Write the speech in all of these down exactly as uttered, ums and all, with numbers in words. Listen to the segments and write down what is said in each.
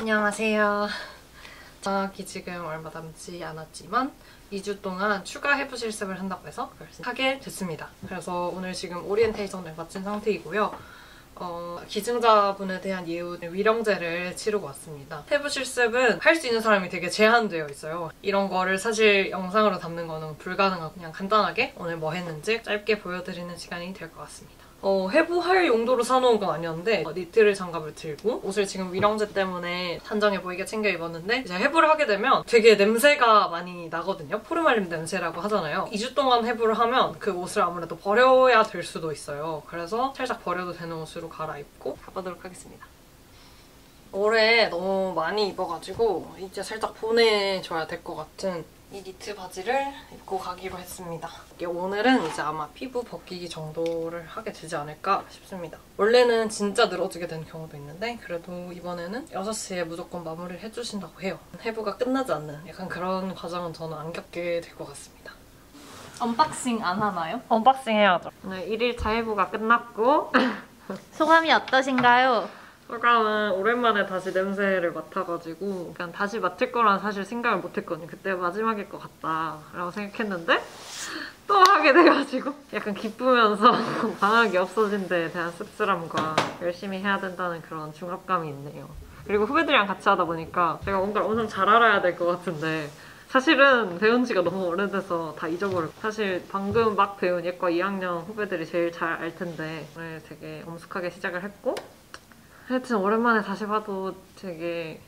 안녕하세요. 장학이 지금 얼마 남지 않았지만 이 주 동안 추가 해부 실습을 한다고 해서 하게 됐습니다. 그래서 오늘 지금 오리엔테이션을 마친 상태이고요. 어, 기증자분에 대한 예우 위령제를 치르고 왔습니다. 해부 실습은 할 수 있는 사람이 되게 제한되어 있어요. 이런 거를 사실 영상으로 담는 거는 불가능하고 그냥 간단하게 오늘 뭐 했는지 짧게 보여드리는 시간이 될 것 같습니다. 어, 해부할 용도로 사놓은 건 아니었는데 어, 니트를 장갑을 들고 옷을 지금 위령제 때문에 단정해 보이게 챙겨 입었는데 이제 해부를 하게 되면 되게 냄새가 많이 나거든요. 포르말린 냄새라고 하잖아요. 이 주 동안 해부를 하면 그 옷을 아무래도 버려야 될 수도 있어요. 그래서 살짝 버려도 되는 옷으로 갈아입고 가보도록 하겠습니다. 올해 너무 많이 입어가지고 이제 살짝 보내줘야 될 것 같은 이 니트 바지를 입고 가기로 했습니다. 오늘은 이제 아마 피부 벗기기 정도를 하게 되지 않을까 싶습니다. 원래는 진짜 늘어지게 되는 경우도 있는데 그래도 이번에는 여섯 시에 무조건 마무리를 해주신다고 해요. 해부가 끝나지 않는 약간 그런 과정은 저는 안 겪게 될 것 같습니다. 언박싱 안 하나요? 언박싱 해야죠. 오늘 일 일차 해부가 끝났고 소감이 어떠신가요? 소감은 오랜만에 다시 냄새를 맡아가지고 약간 다시 맡을 거란 사실 생각을 못했거든요. 그때 마지막일 것 같다라고 생각했는데 또 하게 돼가지고 약간 기쁘면서 방학이 없어진 데에 대한 씁쓸함과 열심히 해야 된다는 그런 중압감이 있네요. 그리고 후배들이랑 같이 하다 보니까 제가 뭔가를 엄청 잘 알아야 될 것 같은데 사실은 배운 지가 너무 오래돼서 다 잊어버렸고 사실 방금 막 배운 예과 이 학년 후배들이 제일 잘 알 텐데 오늘 되게 엄숙하게 시작을 했고 하여튼 오랜만에 다시 봐도 되게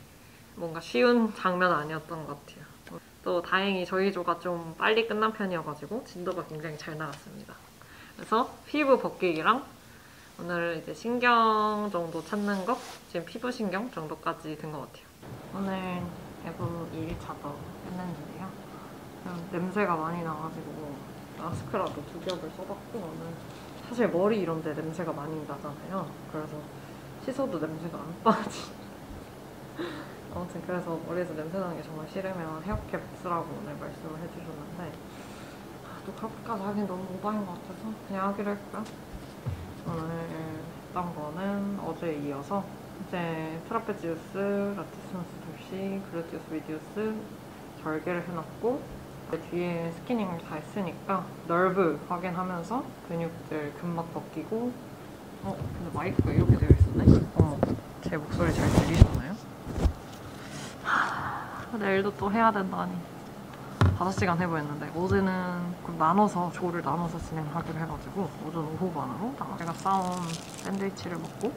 뭔가 쉬운 장면 아니었던 것 같아요. 또 다행히 저희 조가 좀 빨리 끝난 편이어가지고 진도가 굉장히 잘 나왔습니다. 그래서 피부 벗기기랑 오늘 이제 신경 정도 찾는 것, 지금 피부 신경 정도까지 된 것 같아요. 오늘 해부 이 일차도 했는데요. 냄새가 많이 나가지고 마스크라도 두 겹을 써봤고 오늘 사실 머리 이런 데 냄새가 많이 나잖아요. 그래서 씻어도 냄새가 안 빠지. 아무튼 그래서 머리에서 냄새 나는 게 정말 싫으면 헤어캡 쓰라고 오늘 말씀을 해주셨는데 아, 또 그렇게까지 하긴 너무 오바인 것 같아서 그냥 하기로 했고요. 오늘 했던 거는 어제에 이어서 이제 트라페지우스, 라티스무스 덥시, 글루티우스, 미디우스 절개를 해놨고 그 뒤에 스키닝을 다 했으니까 널브 확인하면서 근육들 근막 벗기고 어? 근데 마이크가 이렇게 되어 있었네? 어, 제 목소리 잘 들리셨나요? 하, 내일도 또 해야 된다니 다섯 시간 해보였는데 어제는 나눠서 조를 나눠서 진행하기로 해가지고 오전 오후반으로 제가 싸온 샌드위치를 먹고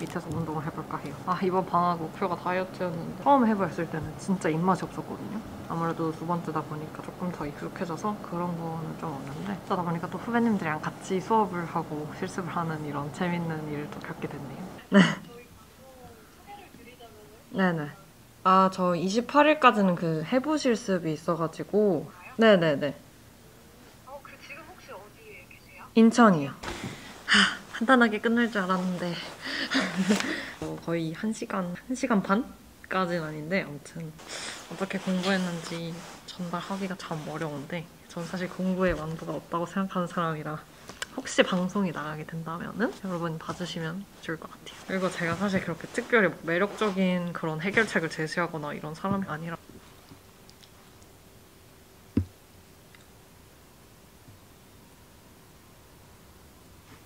밑에서 운동을 해볼까 해요. 아 이번 방학 목표가 다이어트였는데 처음 해봤을 때는 진짜 입맛이 없었거든요. 아무래도 두 번째다 보니까 조금 더 익숙해져서 그런 거는 좀 없는데 그러다 보니까 또 후배님들이랑 같이 수업을 하고 실습을 하는 이런 재밌는 일을 또 겪게 됐네요. 네. 네네. 아 저 이십팔 일까지는 그 해부 실습이 있어가지고 네네네. 어, 그 지금 혹시 어디에 계세요? 인천이요. 하. 간단하게 끝날 줄 알았는데 어, 거의 한 시간, 한 시간 반까지는 아닌데 아무튼 어떻게 공부했는지 전달하기가 참 어려운데 저는 사실 공부에 완도가 없다고 생각하는 사람이라 혹시 방송이 나가게 된다면은 여러분 봐주시면 좋을 것 같아요. 그리고 제가 사실 그렇게 특별히 매력적인 그런 해결책을 제시하거나 이런 사람이 아니라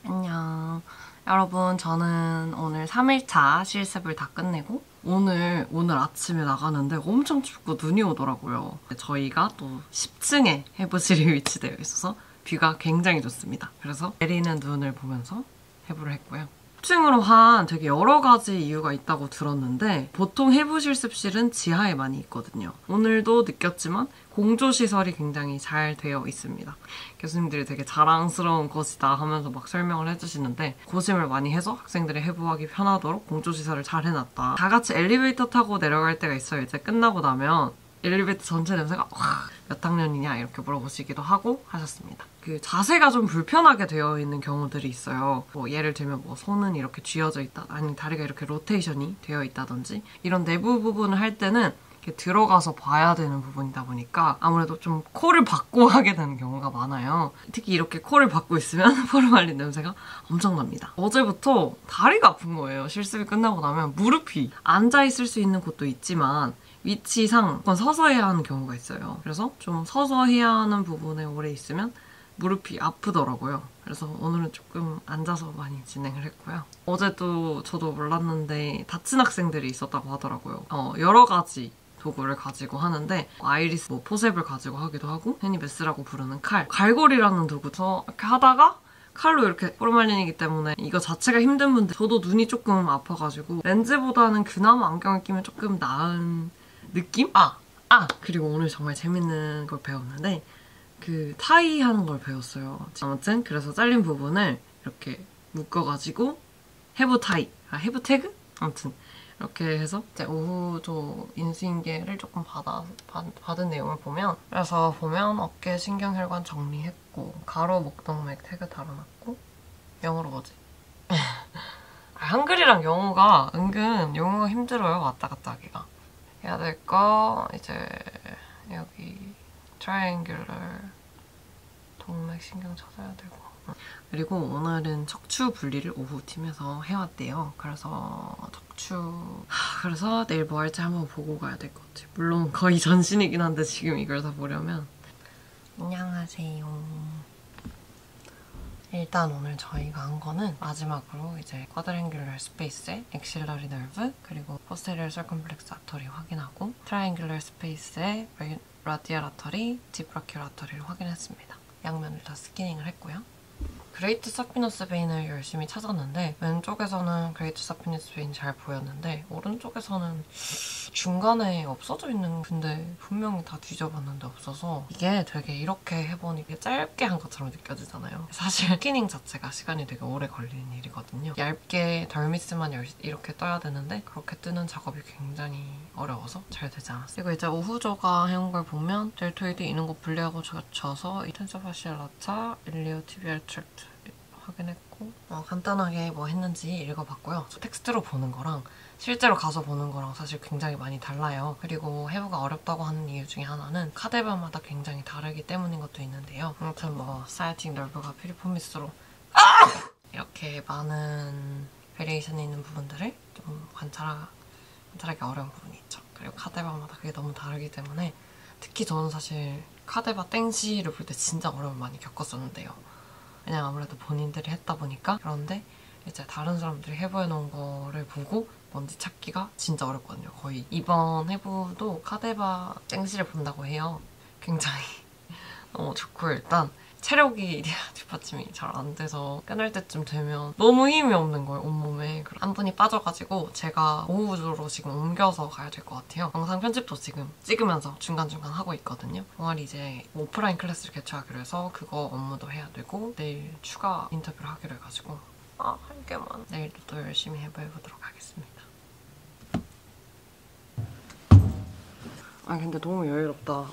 안녕 여러분 저는 오늘 삼 일차 실습을 다 끝내고 오늘 오늘 아침에 나가는데 엄청 춥고 눈이 오더라고요. 저희가 또 십 층에 해부실이 위치되어 있어서 뷰가 굉장히 좋습니다. 그래서 내리는 눈을 보면서 해부를 했고요. 십 층으로 한 되게 여러 가지 이유가 있다고 들었는데 보통 해부 실습실은 지하에 많이 있거든요. 오늘도 느꼈지만 공조시설이 굉장히 잘 되어 있습니다. 교수님들이 되게 자랑스러운 것이다 하면서 막 설명을 해주시는데 고심을 많이 해서 학생들이 해부하기 편하도록 공조시설을 잘 해놨다. 다 같이 엘리베이터 타고 내려갈 때가 있어요. 이제 끝나고 나면 엘리베이터 전체 냄새가 와, 몇 학년이냐 이렇게 물어보시기도 하고 하셨습니다. 그 자세가 좀 불편하게 되어 있는 경우들이 있어요. 뭐 예를 들면 뭐 손은 이렇게 쥐어져 있다 아니면 다리가 이렇게 로테이션이 되어 있다든지 이런 내부 부분을 할 때는 이렇게 들어가서 봐야 되는 부분이다 보니까 아무래도 좀 코를 박고 하게 되는 경우가 많아요. 특히 이렇게 코를 박고 있으면 포르말린 냄새가 엄청납니다. 어제부터 다리가 아픈 거예요. 실습이 끝나고 나면 무릎이 앉아있을 수 있는 곳도 있지만 위치상 그건 서서 해야 하는 경우가 있어요. 그래서 좀 서서 해야 하는 부분에 오래 있으면 무릎이 아프더라고요. 그래서 오늘은 조금 앉아서 많이 진행을 했고요. 어제도 저도 몰랐는데 다친 학생들이 있었다고 하더라고요. 어, 여러 가지 도구를 가지고 하는데 아이리스 뭐 포셉을 가지고 하기도 하고 흔히 메스라고 부르는 칼, 갈고리라는 도구에서 이렇게 하다가 칼로 이렇게 포르말린이기 때문에 이거 자체가 힘든 분들, 저도 눈이 조금 아파가지고 렌즈보다는 그나마 안경을 끼면 조금 나은 느낌? 아! 아! 그리고 오늘 정말 재밌는 걸 배웠는데 그 타이 하는 걸 배웠어요. 아무튼 그래서 잘린 부분을 이렇게 묶어가지고 해브 타이, 아 해브 태그? 아무튼 이렇게 해서 이제 오후 저 인수인계를 조금 받아, 받, 받은 내용을 보면 그래서 보면 어깨 신경혈관 정리했고 가로 목동맥 태그 달아놨고 영어로 뭐지? 한글이랑 영어가 은근 영어가 힘들어요. 왔다 갔다 하기가. 해야 될 거 이제 여기 트라이앵귤러 동맥 신경 찾아야 되고 그리고 오늘은 척추 분리를 오후 팀에서 해왔대요. 그래서 척추... 하, 그래서 내일 뭐 할지 한번 보고 가야 될 것 같아요. 물론 거의 전신이긴 한데 지금 이걸 다 보려면 안녕하세요. 일단 오늘 저희가 한 거는 마지막으로 이제 쿼드랭귤러 스페이스에 엑실러리 널브 그리고 포스테리어 설컴플렉스 아터리 확인하고 트라이앵귤러 스페이스에 라디알 아터리, 디프라큘 아터리를 확인했습니다. 양면을 다 스키닝을 했고요. 그레이트 사피너스 베인을 열심히 찾았는데 왼쪽에서는 그레이트 사피너스 베인 잘 보였는데 오른쪽에서는 중간에 없어져 있는 근데 분명히 다 뒤져봤는데 없어서 이게 되게 이렇게 해보니 이게 짧게 한 것처럼 느껴지잖아요. 사실 스키닝 자체가 시간이 되게 오래 걸리는 일이거든요. 얇게 덜미스만 이렇게 떠야 되는데 그렇게 뜨는 작업이 굉장히 어려워서 잘 되지 않았어요. 그리고 이제 오후조가 해온 걸 보면 델토이드 있는 곳 분리하고 젖혀서 텐서파시알 라차, 일리오 티비알 트랙트 확인했고 어, 간단하게 뭐 했는지 읽어봤고요. 텍스트로 보는 거랑 실제로 가서 보는 거랑 사실 굉장히 많이 달라요. 그리고 해부가 어렵다고 하는 이유 중에 하나는 카데바마다 굉장히 다르기 때문인 것도 있는데요. 아무튼 뭐 사이아틱 널브가 피리포미스로 아! 이렇게 많은 베리에이션이 있는 부분들을 좀 관찰하, 관찰하기 어려운 부분이 있죠. 그리고 카데바마다 그게 너무 다르기 때문에 특히 저는 사실 카데바 땡시를 볼 때 진짜 어려움을 많이 겪었었는데요. 그냥 아무래도 본인들이 했다 보니까 그런데 이제 다른 사람들이 해부해놓은 거를 보고 뭔지 찾기가 진짜 어렵거든요. 거의 이번 해부도 카데바 땡시를 본다고 해요. 굉장히 너무 좋고 일단 체력이 뒷받침이 잘 안 돼서 끝날 때쯤 되면 너무 힘이 없는 거예요. 온몸에. 한 분이 빠져가지고 제가 오후조로 지금 옮겨서 가야 될 것 같아요. 영상 편집도 지금 찍으면서 중간중간 하고 있거든요. 동아리 이제 오프라인 클래스를 개최하기로 해서 그거 업무도 해야 되고 내일 추가 인터뷰를 하기로 해가지고 아, 한 개만 내일도 또 열심히 해보도록 하겠습니다. 아 근데 너무 여유롭다.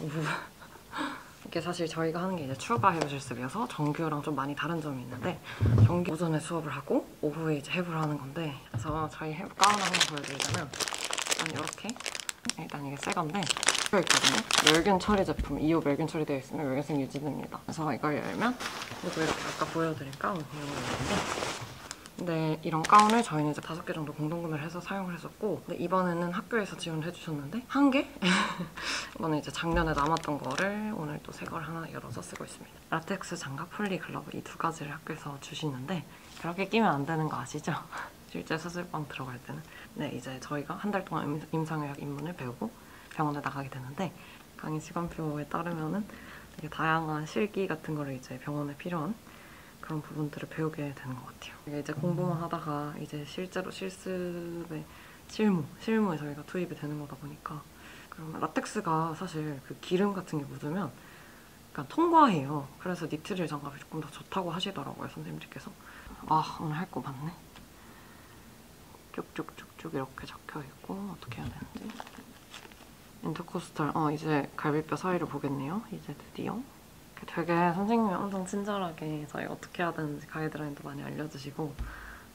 이게 사실 저희가 하는 게 이제 추가 해부 실습이어서 정규랑 좀 많이 다른 점이 있는데 정규 오전에 수업을 하고 오후에 이제 해부를 하는 건데 그래서 저희 해부 가운을 한번 보여드리자면 일단 이렇게 일단 이게 새 건데 있거든요. 멸균 처리 제품 이 호 멸균 처리되어 있으면 멸균성 유지됩니다. 그래서 이걸 열면 그리고 이렇게 아까 보여드린 가운 이런 거였는데 근데 이런 가운을 저희는 이제 다섯 개 정도 공동구매를 해서 사용을 했었고 근데 이번에는 학교에서 지원을 해주셨는데 한 개? 이거는 이제 작년에 남았던 거를 오늘 또 새 걸 하나 열어서 쓰고 있습니다. 라텍스 장갑, 폴리 글러브 이 두 가지를 학교에서 주시는데 그렇게 끼면 안 되는 거 아시죠? 실제 수술방 들어갈 때는 네 이제 저희가 한 달 동안 임상의학 입문을 배우고 병원에 나가게 되는데 강의 시간표에 따르면은 되게 다양한 실기 같은 거를 이제 병원에 필요한 그런 부분들을 배우게 되는 것 같아요. 이게 이제 공부만 하다가 이제 실제로 실습의 실무, 실무에 저희가 투입이 되는 거다 보니까 그러면 라텍스가 사실 그 기름 같은 게 묻으면 약간 통과해요. 그래서 니트릴 장갑이 조금 더 좋다고 하시더라고요, 선생님들께서. 아, 오늘 할 거 많네. 쭉쭉쭉쭉 이렇게 적혀있고 어떻게 해야 되는지. 인터코스탈, 어 이제 갈비뼈 사이를 보겠네요. 이제 드디어. 되게 선생님이 엄청 친절하게 저희 어떻게 해야 되는지 가이드라인도 많이 알려주시고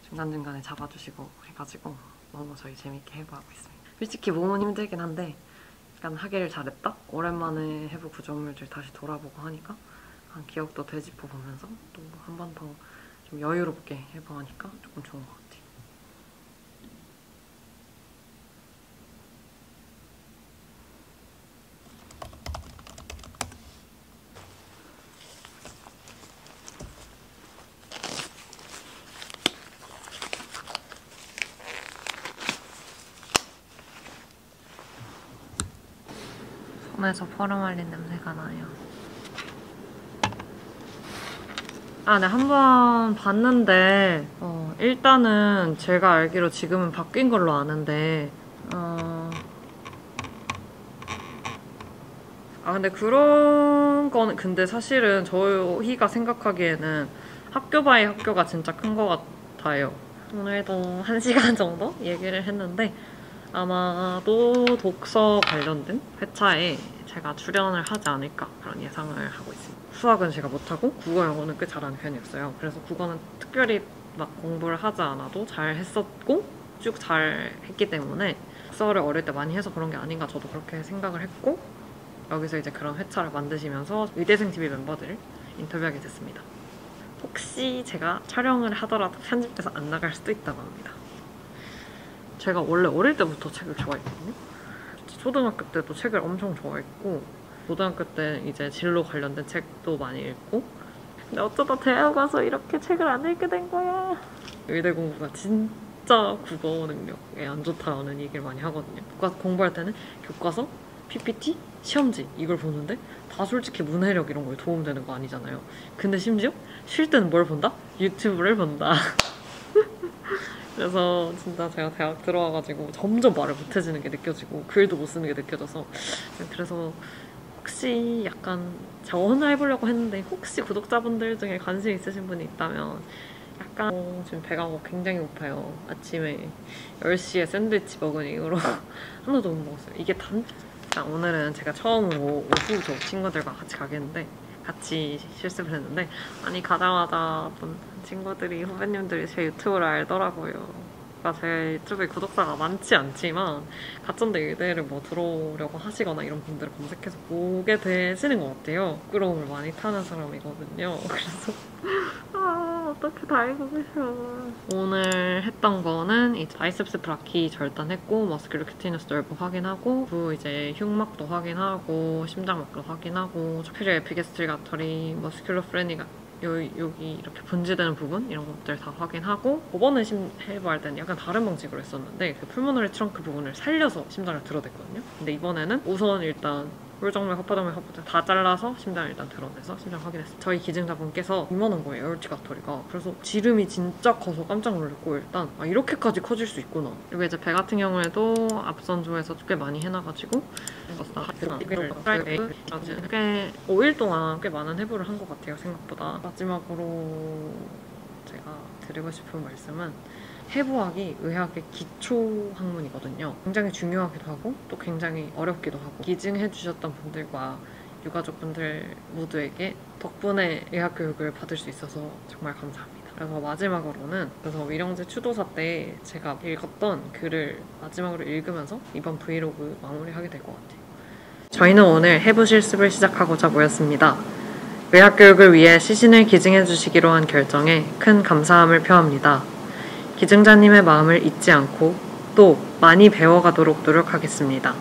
중간중간에 잡아주시고 해가지고 너무 저희 재밌게 해보고 있습니다. 솔직히 몸은 힘들긴 한데 약간 하기를 잘했다? 오랜만에 해부 구조물들 다시 돌아보고 하니까 한 기억도 되짚어 보면서 또 한 번 더 좀 여유롭게 해부하니까 조금 좋은 것 같아요. 손에서 포르말린 냄새가 나요. 아, 네, 한 번 봤는데 어, 일단은 제가 알기로 지금은 바뀐 걸로 아는데 어... 아, 근데 그런 건 근데 사실은 저희가 생각하기에는 학교 바이 학교가 진짜 큰 것 같아요. 오늘도 한 시간 정도 얘기를 했는데 아마도 독서 관련된 회차에 제가 출연을 하지 않을까 그런 예상을 하고 있습니다. 수학은 제가 못하고 국어, 영어는 꽤 잘하는 편이었어요. 그래서 국어는 특별히 막 공부를 하지 않아도 잘 했었고 쭉 잘 했기 때문에 독서를 어릴 때 많이 해서 그런 게 아닌가 저도 그렇게 생각을 했고 여기서 이제 그런 회차를 만드시면서 의대생 티비 멤버들을 인터뷰하게 됐습니다. 혹시 제가 촬영을 하더라도 편집돼서 안 나갈 수도 있다고 합니다. 제가 원래 어릴 때부터 책을 좋아했거든요. 초등학교 때도 책을 엄청 좋아했고 고등학교 때 이제 진로 관련된 책도 많이 읽고 근데 어쩌다 대학 와서 이렇게 책을 안 읽게 된 거야. 의대 공부가 진짜 국어 능력에 안 좋다는 얘기를 많이 하거든요. 공부할 때는 교과서, 피피티, 시험지 이걸 보는데 다 솔직히 문해력 이런 거에 도움되는 거 아니잖아요. 근데 심지어 쉴 때는 뭘 본다? 유튜브를 본다. 그래서 진짜 제가 대학 들어와가지고 점점 말을 못해지는 게 느껴지고 글도 못 쓰는 게 느껴져서 그래서 혹시 약간 자원을 해보려고 했는데 혹시 구독자분들 중에 관심 있으신 분이 있다면 약간 어, 지금 배가 굉장히 고파요. 아침에 열 시에 샌드위치 먹은 이후로 하나도 못 먹었어요. 이게 단... 자, 오늘은 제가 처음으로 오후 저 친구들과 같이 가겠는데 같이 실습을 했는데 아니 가자마자 친구들이 후배님들이 제 유튜브를 알더라고요. 그러니까 제 유튜브에 구독자가 많지 않지만 가천대 의대를 뭐 들어오려고 하시거나 이런 분들을 검색해서 보게 되시는 것 같아요. 부끄러움을 많이 타는 사람이거든요. 그래서 아 어떻게 다 알고 계셔. 오늘 했던 거는 이제 아이셉스 브라키 절단했고 머스큘로큐티너스 널브 확인하고 그 이제 흉막도 확인하고 심장막도 확인하고 척추리 에피게스트리가터리 머스큘로프레니가 요, 여기 이렇게 분지되는 부분 이런 것들 다 확인하고 저번에 해부할 때는 약간 다른 방식으로 했었는데 그 풀모너리 트렁크 부분을 살려서 심장을 들어댔거든요. 근데 이번에는 우선 일단 홀정맥, 허파정맥, 허파정맥 다 잘라서 심장을 일단 드러내서 심장 확인했습니다. 저희 기증자분께서 이만한 거예요, 에어티가토리가. 그래서 지름이 진짜 커서 깜짝 놀랐고 일단 아 이렇게까지 커질 수 있구나. 그리고 이제 배 같은 경우에도 앞선 조에서 꽤 많이 해놔가지고 꽤 오 일 동안 꽤 많은 해부를 한 것 같아요, 생각보다. 마지막으로 제가 드리고 싶은 말씀은 해부학이 의학의 기초 학문이거든요. 굉장히 중요하기도 하고 또 굉장히 어렵기도 하고 기증해주셨던 분들과 유가족분들 모두에게 덕분에 의학교육을 받을 수 있어서 정말 감사합니다. 그래서 마지막으로는 그래서 위령제 추도사 때 제가 읽었던 글을 마지막으로 읽으면서 이번 브이로그 마무리하게 될 것 같아요. 저희는 오늘 해부 실습을 시작하고자 모였습니다. 의학교육을 위해 시신을 기증해주시기로 한 결정에 큰 감사함을 표합니다. 기증자님의 마음을 잊지 않고 또 많이 배워가도록 노력하겠습니다.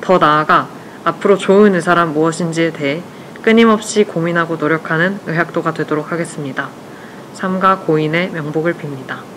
더 나아가 앞으로 좋은 의사란 무엇인지에 대해 끊임없이 고민하고 노력하는 의학도가 되도록 하겠습니다. 삼가 고인의 명복을 빕니다.